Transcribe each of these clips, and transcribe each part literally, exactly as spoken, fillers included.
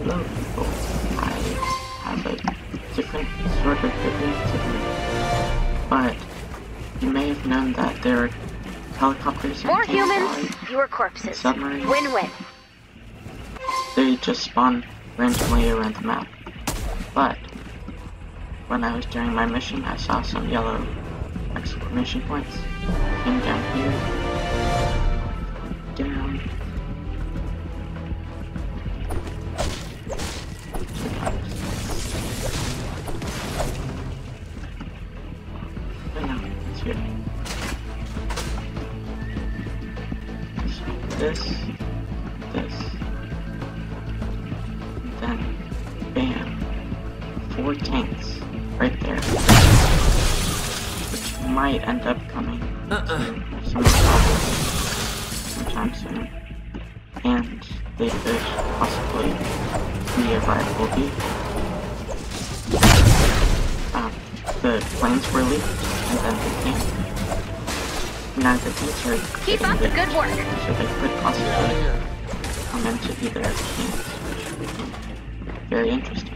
Hello people, I have a different sort of technique today, but you may have known that there are helicopters and more humans, your corpses. Submarines. Win-win. They just spawn randomly around the map. But when I was doing my mission, I saw some yellow exclamation points. Came down here. Down. Oh no, it's here. So this, this, and then bam, four tanks right there, which might end up coming uh-uh. sometime, sometime soon, and they could possibly be a viable vehicle. Um, the planes were leaked, and then they came. Now the tanks are keep up the good work, so they could possibly come into either of the teams, which would be very interesting.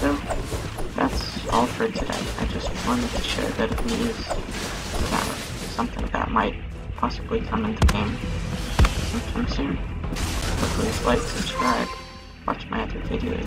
So, that's all for today. I just wanted to share a bit of news about something that might possibly come into game sometime soon. So please like, subscribe, watch my other videos.